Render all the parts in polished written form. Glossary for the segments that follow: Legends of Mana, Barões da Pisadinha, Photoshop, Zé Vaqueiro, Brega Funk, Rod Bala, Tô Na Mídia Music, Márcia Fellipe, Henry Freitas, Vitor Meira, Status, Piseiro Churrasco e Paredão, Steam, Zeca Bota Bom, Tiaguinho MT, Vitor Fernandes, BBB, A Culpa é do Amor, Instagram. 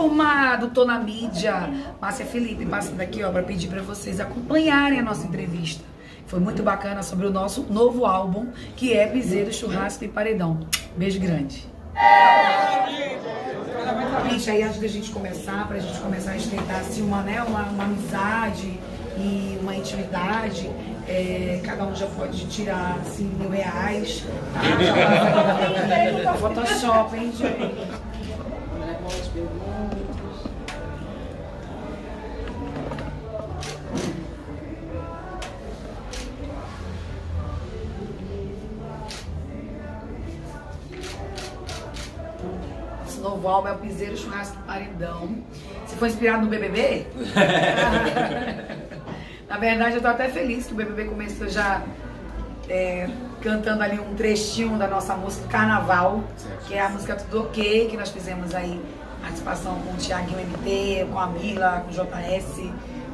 formado, Tô Na Mídia, Márcia Fellipe, passando daqui, ó, para pedir para vocês acompanharem a nossa entrevista. Foi muito bacana sobre o nosso novo álbum, que é Piseiro, Churrasco e Paredão. Beijo grande. Gente, aí antes da gente começar, pra gente começar a estreitar assim, uma amizade e uma intimidade, cada um já pode tirar assim, R$1000, tá? Já Photoshop, hein, gente? Esse novo álbum é o Piseiro, Churrasco e Paredão. Você foi inspirado no BBB? Na verdade, eu tô até feliz que o BBB começou já cantando ali um trechinho da nossa música Carnaval, que é a música Tudo Ok, que nós fizemos aí participação com o Tiaguinho MT, com a Mila, com o JS,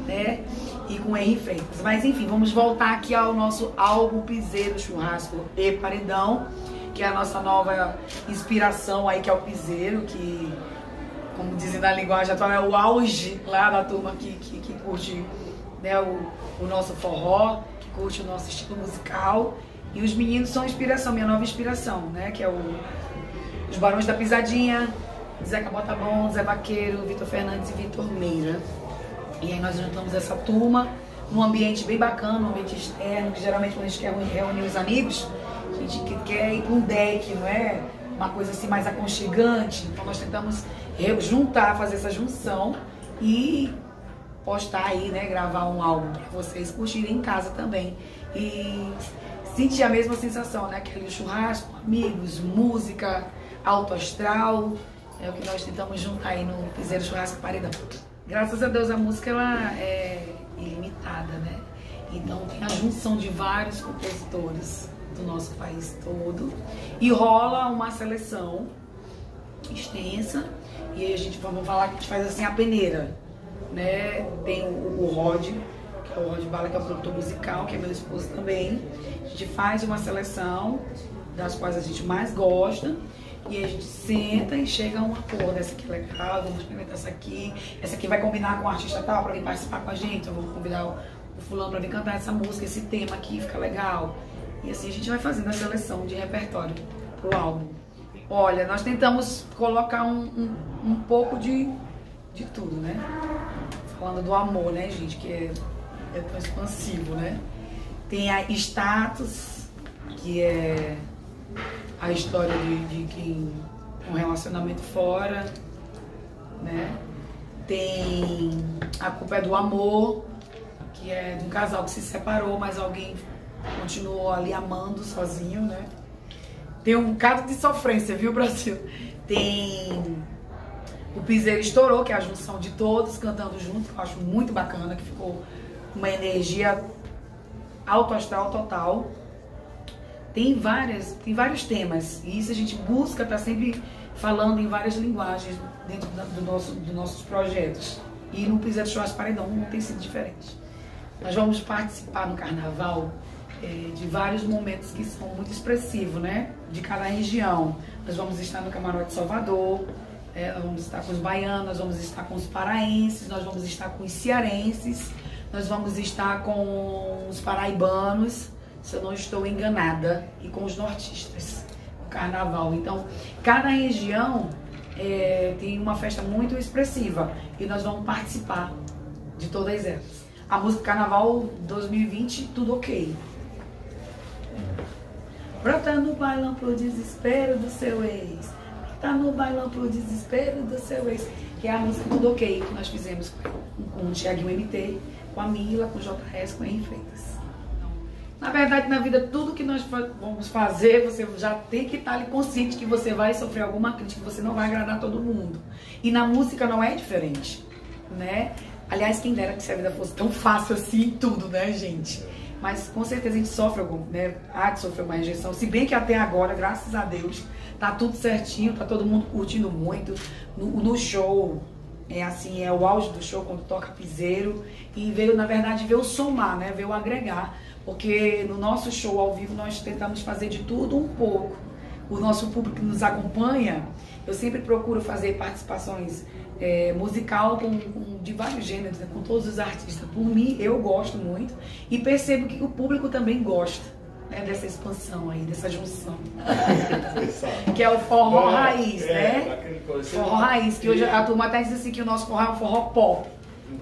né? E com o Henry Freitas. Mas enfim, vamos voltar aqui ao nosso álbum Piseiro, Churrasco e Paredão, que é a nossa nova inspiração aí, que é o piseiro, que, como dizem na linguagem atual, é o auge lá da turma que curte, né, o nosso forró, que curte o nosso estilo musical. E os meninos são inspiração, minha nova inspiração, né? Que é os Barões da Pisadinha, Zeca Bota Bom, Zé Vaqueiro, Vitor Fernandes e Vitor Meira. E aí nós juntamos essa turma num ambiente bem bacana, um ambiente externo, que geralmente quando a gente quer reunir os amigos, a gente quer ir para um deck, não é? Uma coisa assim mais aconchegante. Então nós tentamos juntar, fazer essa junção e postar aí, né? Gravar um álbum para vocês curtirem em casa também. E senti a mesma sensação, né? Aquele churrasco, amigos, música, alto astral. É o que nós tentamos juntar aí no Piseiro, Churrasco e Paredão. Graças a Deus a música ela é ilimitada, né? Então tem a junção de vários compositores do nosso país todo. E rola uma seleção extensa. E aí a gente, vamos falar que a gente faz assim a peneira, né? Tem o Rod, que é o Rod Bala, que é o produtor musical, que é meu esposo também. A gente faz uma seleção das quais a gente mais gosta e a gente senta e chega a um acordo. Essa aqui é legal, vamos experimentar essa aqui vai combinar com o artista tal para vir participar com a gente, eu vou convidar o fulano para vir cantar essa música, esse tema aqui fica legal. E assim a gente vai fazendo a seleção de repertório pro álbum. Olha, nós tentamos colocar um pouco de tudo, né? Falando do amor, né, gente, que é tão expansivo, né? Tem a status, que é a história de quem um relacionamento fora, né? Tem a culpa é do amor, que é de um casal que se separou, mas alguém continuou ali amando sozinho, né? Tem um caso de sofrência, viu, Brasil? Tem o Piseiro Estourou, que é a junção de todos cantando junto, que eu acho muito bacana, que ficou uma energia alto astral total. Tem vários temas, e isso a gente busca estar sempre falando em várias linguagens dentro dos nossos projetos. E no Piseiro, Churrasco e Paredão não tem sido diferente. Nós vamos participar no Carnaval de vários momentos que são muito expressivos, né? De cada região. Nós vamos estar no Camarote Salvador, vamos estar com os baianos, nós vamos estar com os paraenses, nós vamos estar com os cearenses, nós vamos estar com os paraibanos, se eu não estou enganada, e com os nortistas, o carnaval. Então, cada região tem uma festa muito expressiva e nós vamos participar de todas elas. A música Carnaval 2020, Tudo Ok. Brota no bailão pro desespero do seu ex. Tá no bailão pro desespero do seu ex, que é a música Tudo Ok, que nós fizemos com o Tiaguinho MT, com a Mila, com o JS, com o Henry Freitas. Na verdade, na vida, tudo que nós vamos fazer, você já tem que estar consciente que você vai sofrer alguma crítica, que você não vai agradar todo mundo. E na música não é diferente, né? Aliás, quem dera que se a vida fosse tão fácil assim, tudo, né, gente? Mas com certeza a gente sofre algum, né? Há de sofrer uma rejeição. Se bem que até agora, graças a Deus, tá tudo certinho, tá todo mundo curtindo muito. No show, assim, é o auge do show quando toca piseiro. E veio, na verdade, veio somar, né? Veio agregar. Porque no nosso show ao vivo nós tentamos fazer de tudo um pouco. O nosso público que nos acompanha, eu sempre procuro fazer participações musical de vários gêneros, né, com todos os artistas. Por mim, eu gosto muito e percebo que o público também gosta, né, dessa expansão aí, dessa junção. Que é o forró raiz, né? Forró raiz, que hoje a turma até diz assim que o nosso forró é um forró pop.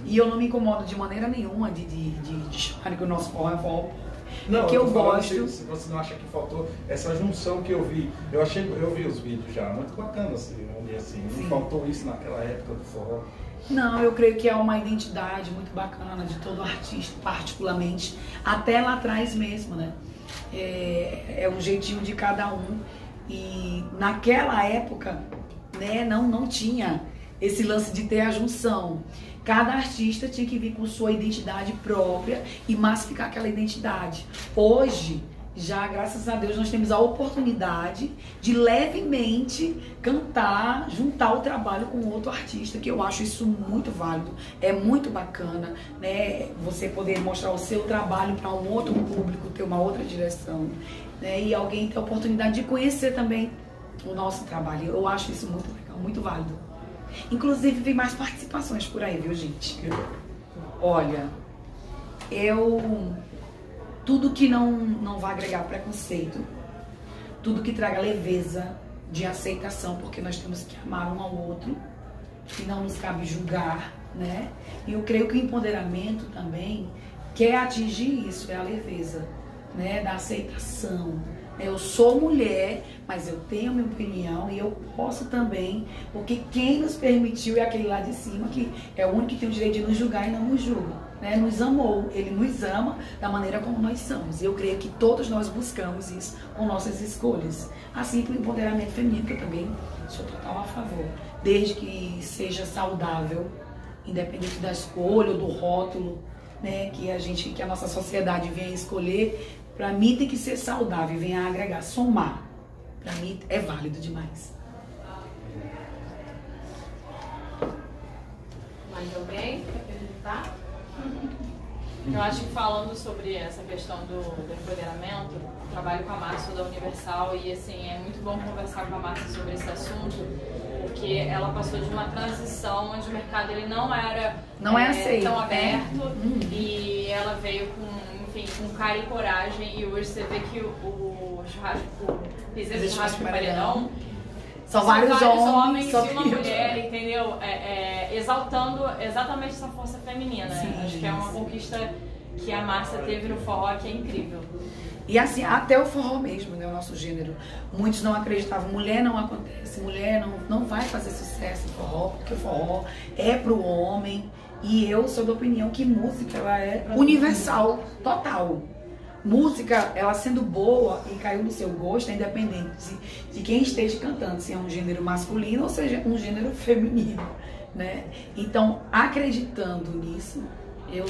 E eu não me incomodo de maneira nenhuma de chamar que o nosso forró é forró pop. Não, que eu gosto. Se você não acha que faltou essa junção que eu vi, eu vi os vídeos já, muito bacana assim, não faltou isso naquela época do forró. Não, eu creio que é uma identidade muito bacana de todo artista, particularmente, até lá atrás mesmo, né? É um jeitinho de cada um e naquela época, né, não tinha esse lance de ter a junção. Cada artista tinha que vir com sua identidade própria e massificar aquela identidade. Hoje, já graças a Deus, nós temos a oportunidade de levemente cantar, juntar o trabalho com outro artista, que eu acho isso muito válido, é muito bacana, né? Você poder mostrar o seu trabalho para um outro público, ter uma outra direção, né? E alguém ter a oportunidade de conhecer também o nosso trabalho. Eu acho isso muito legal, muito válido. Inclusive, tem mais participações por aí, viu, gente? Olha, tudo que não vai agregar preconceito, tudo que traga leveza de aceitação, porque nós temos que amar um ao outro e não nos cabe julgar, né? E eu creio que o empoderamento também quer atingir isso, é a leveza, né? Da aceitação. Eu sou mulher, mas eu tenho minha opinião e eu posso também, porque quem nos permitiu é aquele lá de cima, que é o único que tem o direito de nos julgar e não nos julga, né? Nos amou, ele nos ama da maneira como nós somos. E eu creio que todos nós buscamos isso com nossas escolhas. Assim como o empoderamento feminino, que eu também sou total a favor, desde que seja saudável, independente da escolha ou do rótulo, né? Que a nossa sociedade venha escolher. Pra mim tem que ser saudável, vem a agregar, somar. Pra mim é válido demais. Mais alguém quer perguntar? Eu acho que falando sobre essa questão do empoderamento, eu trabalho com a Márcia da Universal e assim, é muito bom conversar com a Márcia sobre esse assunto, porque ela passou de uma transição onde o mercado ele não era aceito, tão aberto, e ela veio com cara e coragem, e hoje você vê que o Piseiro Churrasco e Paredão são vários homens e uma mulher, entendeu? Exaltando exatamente essa força feminina. Sim, acho que é uma conquista que a Márcia teve no forró, que é incrível. E assim, até o forró mesmo, né, o nosso gênero. Muitos não acreditavam, mulher não acontece, mulher não vai fazer sucesso no forró, porque o forró é pro homem. E eu sou da opinião que música, ela é universal, total. Música, ela sendo boa e caiu no seu gosto, é independente de quem esteja cantando, se é um gênero masculino ou seja um gênero feminino, né? Então, acreditando nisso, eu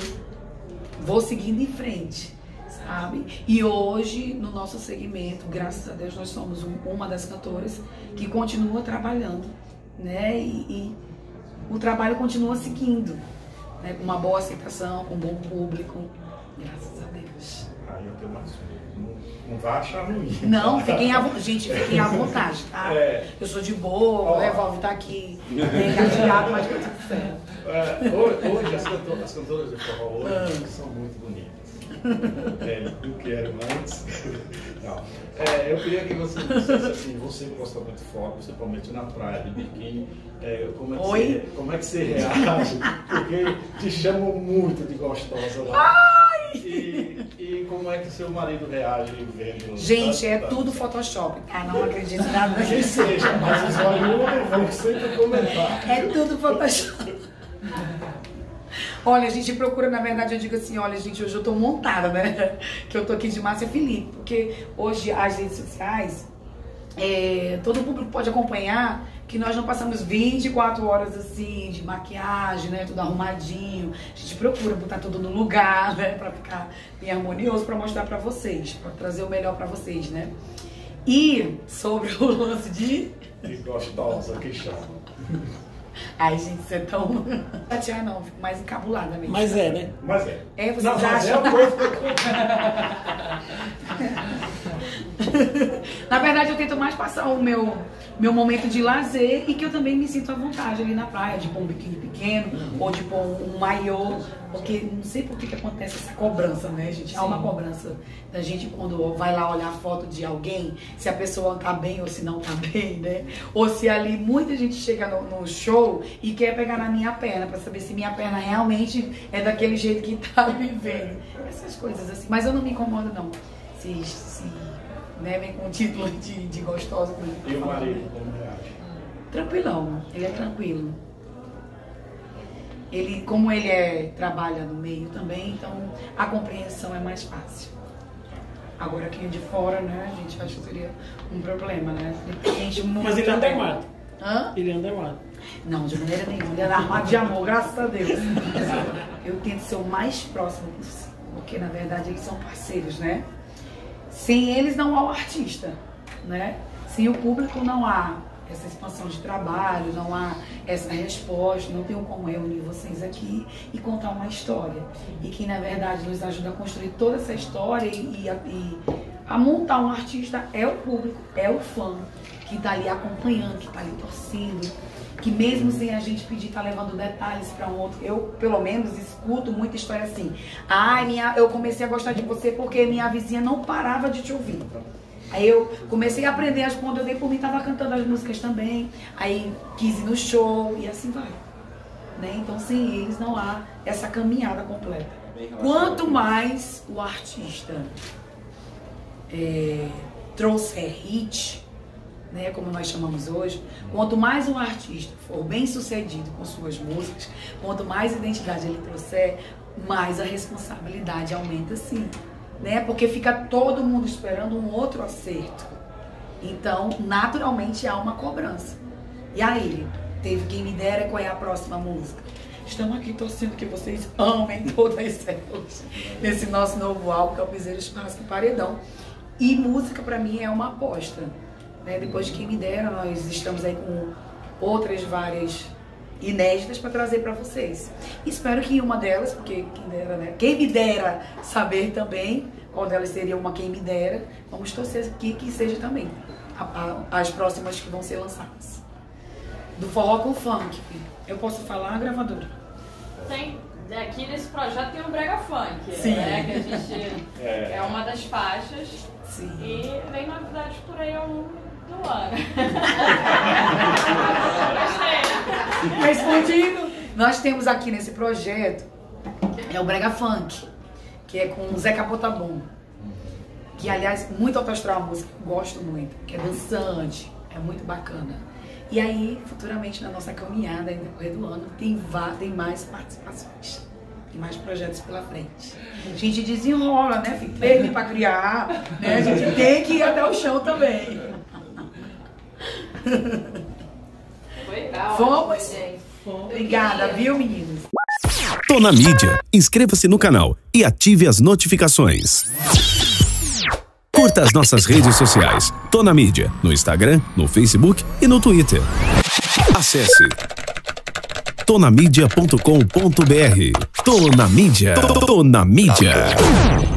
vou seguindo em frente, sabe? E hoje, no nosso segmento, graças a Deus, nós somos uma das cantoras que continua trabalhando, né? E o trabalho continua seguindo, né, com uma boa aceitação, com um bom público, graças a Deus. Eu tenho mais um. Não vai achar ruim. Não, fiquem à vontade, gente, fiquem à vontade, tá? Eu sou de boa, o revólver tá aqui, encadeado, mas tá tudo certo. Hoje, as cantoras de forró hoje são muito bonitas. Eu quero mais. Não. Eu queria que você dissesse assim, você gosta muito de forró, você promete na praia, de biquíni, como é que você reage? Porque te chamam muito de gostosa lá. E como é que seu marido reage vendo? Gente, tudo Photoshop, tá? Não acredito em nada que seja, mas os olhos vão sempre comentar. É tudo Photoshop. Olha, a gente procura, na verdade, eu digo assim, olha, gente, hoje eu tô montada, né? Que eu tô aqui de Márcia Fellipe, porque hoje as redes sociais, todo o público pode acompanhar que nós não passamos 24 horas assim, de maquiagem, né? Tudo arrumadinho. A gente procura botar tudo no lugar, né? Pra ficar bem harmonioso, pra mostrar pra vocês, pra trazer o melhor pra vocês, né? E sobre o lance de... Que gostosa, que chama. Ai, gente, você é tão... Tatiana, não, fico mais encabulada mesmo. Mas é, né? Mas é. É, vocês acham... Na verdade, eu tento mais passar o meu momento de lazer e que eu também me sinto à vontade ali na praia, de pôr um biquíni pequeno ou de pôr um maiô, porque não sei por que acontece essa cobrança, né, gente? Há uma cobrança da gente quando vai lá olhar a foto de alguém, se a pessoa tá bem ou se não tá bem, né? Ou se ali muita gente chega no show e quer pegar na minha perna pra saber se minha perna realmente é daquele jeito que tá me vendo. Essas coisas assim. Mas eu não me incomodo, não. Se né, vem com o título de gostosa. E o marido, como ele acha? Tranquilão, ele é tranquilo. Ele, como ele trabalha no meio também, então a compreensão é mais fácil. Agora quem é de fora, né, a gente acha que seria um problema, né? Mas ele anda armado. Hã? Ele anda armado. Não, de maneira nenhuma. Ele anda armado de amor, graças a Deus. Eu tento ser o mais próximo possível, porque na verdade eles são parceiros, né? Sem eles não há o artista, né? Sem o público não há essa expansão de trabalho, não há essa resposta, não tem como reunir vocês aqui e contar uma história. E que, na verdade, nos ajuda a construir toda essa história e a montar um artista é o público, é o fã que tá ali acompanhando, que tá ali torcendo, que mesmo sem a gente pedir, tá levando detalhes para um outro. Eu, pelo menos, escuto muita história assim. Ai, eu comecei a gostar de você porque minha vizinha não parava de te ouvir. Aí eu comecei a aprender as quando eu dei por mim, tava cantando as músicas também. Aí quis ir no show e assim vai. Né? Então, sem eles, não há essa caminhada completa. Quanto mais o artista trouxer hit, né, como nós chamamos hoje, quanto mais um artista for bem sucedido com suas músicas, quanto mais identidade ele trouxer, mais a responsabilidade aumenta, sim, né, porque fica todo mundo esperando um outro acerto. Então, naturalmente, há uma cobrança. E aí, teve quem me dera qual é a próxima música. Estamos aqui torcendo que vocês amem todas elas nesse nosso novo álbum, que é o Piseiro Churrasco e Paredão. E música, para mim, é uma aposta. Né? Depois de quem me dera, nós estamos aí com outras várias inéditas para trazer para vocês. Espero que uma delas, porque quem dera, né? Quem me dera saber também qual delas seria uma quem me dera. Vamos torcer aqui que seja também as próximas que vão ser lançadas. Do forró com funk. Eu posso falar, gravadora? Tem. Aqui nesse projeto tem o Brega Funk, sim, né? Que a gente é uma das faixas. Sim. E vem novidades por aí ao longo do ano. Respondido. Nós temos aqui nesse projeto o Brega Funk, que é com o Zeca Bota Bom, que aliás muito autoastral, a música que eu gosto muito, que é dançante, é muito bacana. E aí, futuramente na nossa caminhada, no decorrer do ano, tem mais participações, tem mais projetos pela frente. A gente desenrola, né? Teve pra criar, né? A gente tem que ir até o chão também. Legal. Fomos. Gente. Obrigada, viu, meninos? Tô na mídia. Inscreva-se no canal e ative as notificações. Curta as nossas redes sociais. Tô na mídia, no Instagram, no Facebook e no Twitter. Acesse tonamídia.com.br. Tô na mídia. Tô na mídia.